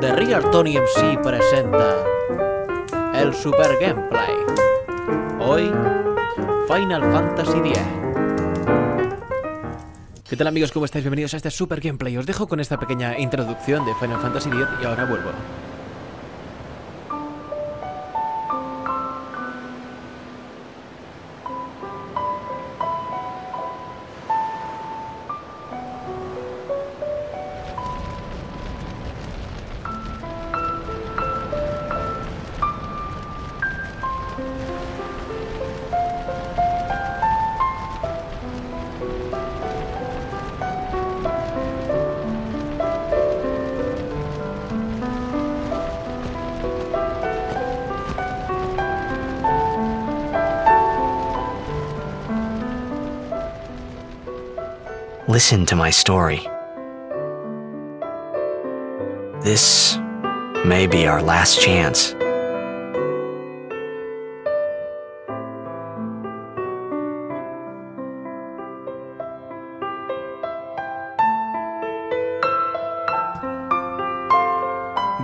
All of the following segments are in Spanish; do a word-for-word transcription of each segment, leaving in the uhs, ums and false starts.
The Real Tony M C presenta el Super Gameplay. Hoy, Final Fantasy X. ¿Qué tal amigos? ¿Cómo estáis? Bienvenidos a este Super Gameplay. Os dejo con esta pequeña introducción de Final Fantasy X y ahora vuelvo. Listen to my story. This may be our last chance.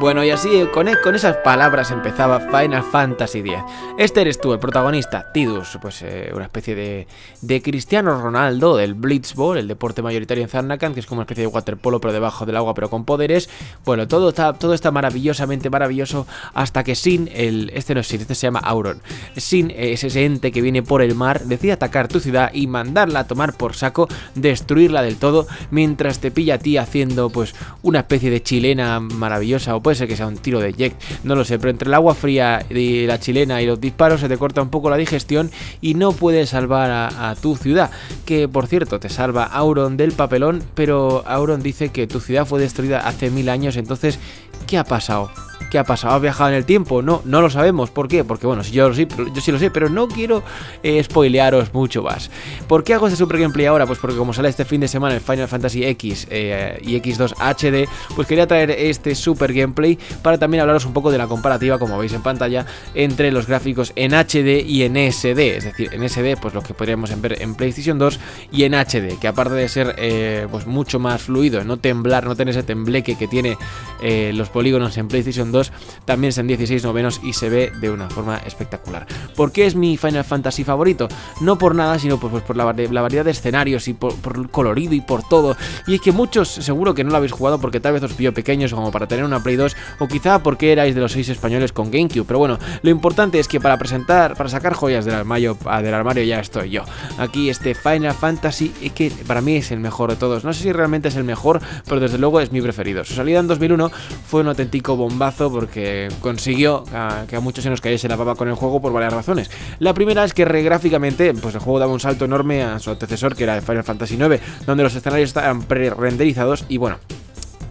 Bueno, y así con, con esas palabras empezaba Final Fantasy X. Este eres tú, el protagonista, Tidus, pues eh, una especie de, de Cristiano Ronaldo del Blitzball, el deporte mayoritario en Zanarkand, que es como una especie de waterpolo pero debajo del agua pero con poderes. Bueno, todo está, todo está maravillosamente maravilloso hasta que Sin, el, este no es Sin, este se llama Auron. Sin es ese ente que viene por el mar, decide atacar tu ciudad y mandarla a tomar por saco, destruirla del todo, mientras te pilla a ti haciendo pues una especie de chilena maravillosa, o pues que sea un tiro de Jecht, no lo sé, pero entre el agua fría y la chilena y los disparos se te corta un poco la digestión y no puedes salvar a, a tu ciudad, que por cierto te salva Auron del papelón, pero Auron dice que tu ciudad fue destruida hace mil años, entonces ¿qué ha pasado? ¿Qué ha pasado? ¿Has viajado en el tiempo? No, no lo sabemos. ¿Por qué? Porque bueno, yo, yo sí lo sé, pero no quiero eh, spoilearos mucho más. ¿Por qué hago este Super Gameplay ahora? Pues porque como sale este fin de semana el Final Fantasy X eh, y X dos H D, pues quería traer este Super Gameplay para también hablaros un poco de la comparativa, como veis en pantalla, entre los gráficos en H D y en S D. Es decir, en S D, pues los que podríamos ver en PlayStation dos, y en H D, que aparte de ser eh, pues mucho más fluido, no temblar, no tener ese tembleque que tiene eh, los polígonos en PlayStation dos, también es en dieciséis novenos y se ve de una forma espectacular. ¿Por qué es mi Final Fantasy favorito? No por nada, sino por, pues, por la, la variedad de escenarios y por, por el colorido y por todo. Y es que muchos seguro que no lo habéis jugado porque tal vez os pilló pequeños como para tener una Play dos, o quizá porque erais de los seis españoles con GameCube. Pero bueno, lo importante es que para presentar, para sacar joyas del armario, del armario ya estoy yo. Aquí este Final Fantasy es que para mí es el mejor de todos. No sé si realmente es el mejor, pero desde luego es mi preferido. Su salida en dos mil uno fue un auténtico bombazo, porque consiguió a, que a muchos se nos cayese la papa con el juego por varias razones. La primera es que regráficamente pues el juego daba un salto enorme a su antecesor, que era el Final Fantasy nueve, donde los escenarios estaban pre-renderizados y bueno,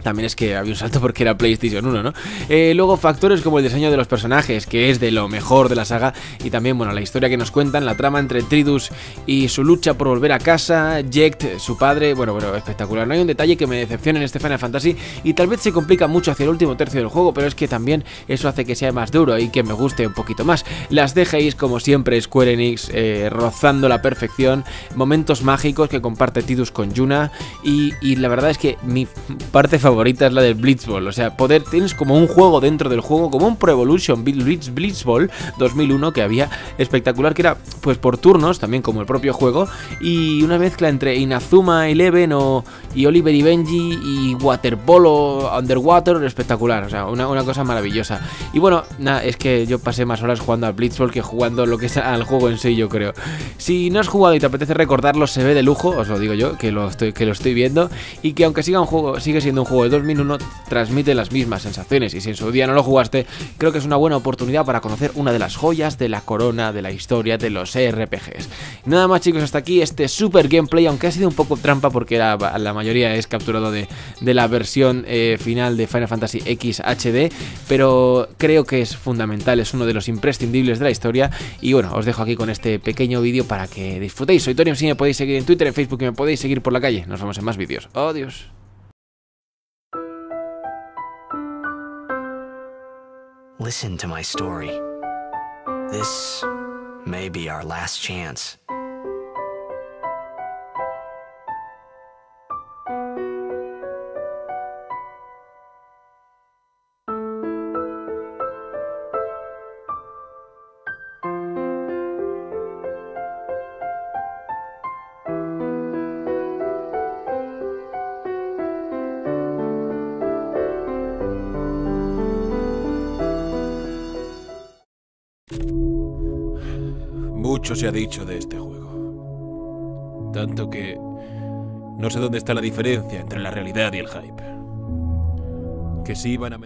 también es que había un salto porque era PlayStation uno, ¿no? Eh, luego factores como el diseño de los personajes, que es de lo mejor de la saga, y también, bueno, la historia que nos cuentan, la trama entre Tidus y su lucha por volver a casa, Jecht, su padre, bueno, bueno, espectacular. No hay un detalle que me decepcione en este Final Fantasy, y tal vez se complica mucho hacia el último tercio del juego, pero es que también eso hace que sea más duro y que me guste un poquito más. Las D G Is, como siempre, Square Enix, eh, rozando la perfección, momentos mágicos que comparte Tidus con Yuna, y, y la verdad es que mi parte favorita favorita es la del Blitzball, o sea, poder, tienes como un juego dentro del juego, como un Pro Evolution Blitz, Blitzball dos mil uno que había, espectacular, que era pues por turnos, también como el propio juego, y una mezcla entre Inazuma Eleven o, y Oliver y Benji y waterpolo, underwater, espectacular, o sea, una, una cosa maravillosa. Y bueno, nada, es que yo pasé más horas jugando al Blitzball que jugando lo que es al juego en sí, yo creo. Si no has jugado y te apetece recordarlo, se ve de lujo, os lo digo yo, que lo estoy, que lo estoy viendo, y que aunque siga un juego, sigue siendo un juego de dos mil uno, transmite las mismas sensaciones, y si en su día no lo jugaste, creo que es una buena oportunidad para conocer una de las joyas de la corona de la historia de los R P Gs. Nada más chicos, hasta aquí este Super Gameplay, aunque ha sido un poco trampa porque la, la mayoría es capturado de, de la versión eh, final de Final Fantasy X H D, pero creo que es fundamental, es uno de los imprescindibles de la historia, y bueno, os dejo aquí con este pequeño vídeo para que disfrutéis. Soy Tony M C, me podéis seguir en Twitter, en Facebook y me podéis seguir por la calle. Nos vemos en más vídeos. Adiós. Listen to my story. This may be our last chance. Mucho se ha dicho de este juego. Tanto que no sé dónde está la diferencia entre la realidad y el hype. Que sí van a...